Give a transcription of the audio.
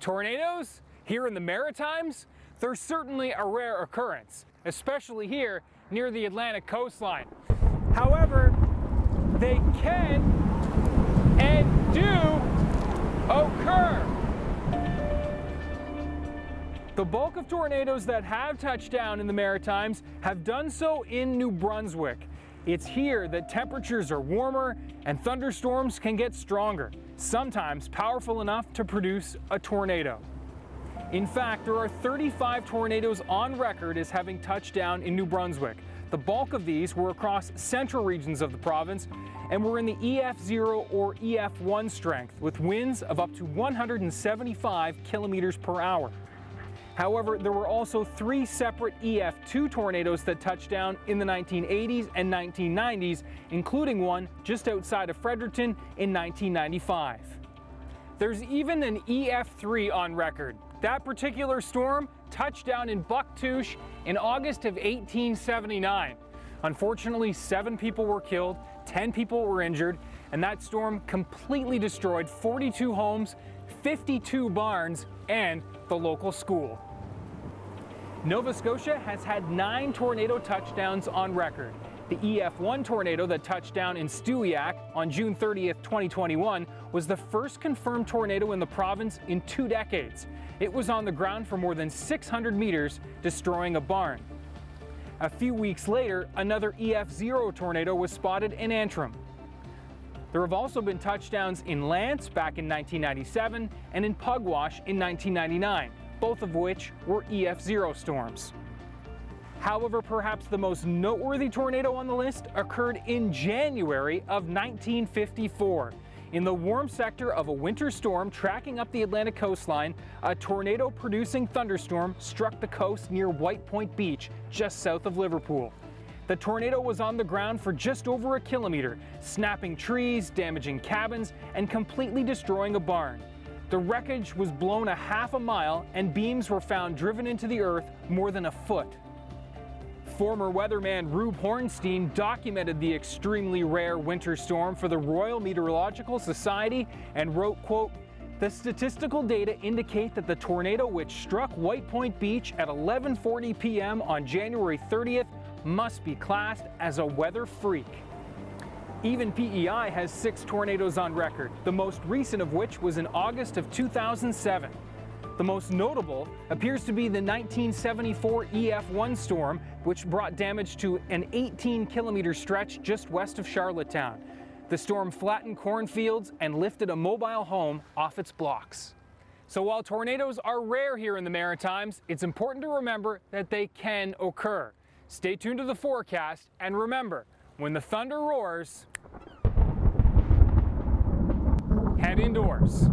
Tornadoes here in the Maritimes, they're certainly a rare occurrence, especially here near the Atlantic coastline. However, they can and do occur. The bulk of tornadoes that have touched down in the Maritimes have done so in New Brunswick. It's here that temperatures are warmer and thunderstorms can get stronger, sometimes powerful enough to produce a tornado. In fact, there are 35 tornadoes on record as having touched down in New Brunswick. The bulk of these were across central regions of the province and were in the EF0 or EF1 strength with winds of up to 175 kilometers per hour. However, there were also 3 separate EF2 tornadoes that touched down in the 1980s and 1990s, including one just outside of Fredericton in 1995. There's even an EF3 on record. That particular storm touched down in Bucktouche in August of 1879. Unfortunately, 7 people were killed, 10 people were injured, and that storm completely destroyed 42 homes, 52 barns, and the local school. Nova Scotia has had 9 tornado touchdowns on record. The EF1 tornado that touched down in Stewiacke on June 30th, 2021 was the first confirmed tornado in the province in 2 decades. It was on the ground for more than 600 meters, destroying a barn. A few weeks later, another EF0 tornado was spotted in Antrim. There have also been touchdowns in Lance back in 1997 and in Pugwash in 1999, both of which were EF0 storms. However, perhaps the most noteworthy tornado on the list occurred in January of 1954. In the warm sector of a winter storm tracking up the Atlantic coastline, a tornado-producing thunderstorm struck the coast near White Point Beach, just south of Liverpool. The tornado was on the ground for just over a kilometer, snapping trees, damaging cabins, and completely destroying a barn. The wreckage was blown a half a mile, and beams were found driven into the earth more than a foot. Former weatherman Rube Hornstein documented the extremely rare winter storm for the Royal Meteorological Society and wrote, quote, "The statistical data indicate that the tornado which struck White Point Beach at 11:40 p.m. on January 30th must be classed as a weather freak." Even PEI has 6 tornadoes on record, the most recent of which was in August of 2007. The most notable appears to be the 1974 EF1 storm, which brought damage to an 18-kilometer stretch just west of Charlottetown. The storm flattened cornfields and lifted a mobile home off its blocks. So while tornadoes are rare here in the Maritimes, it's important to remember that they can occur. Stay tuned to the forecast, and remember, when the thunder roars, head indoors.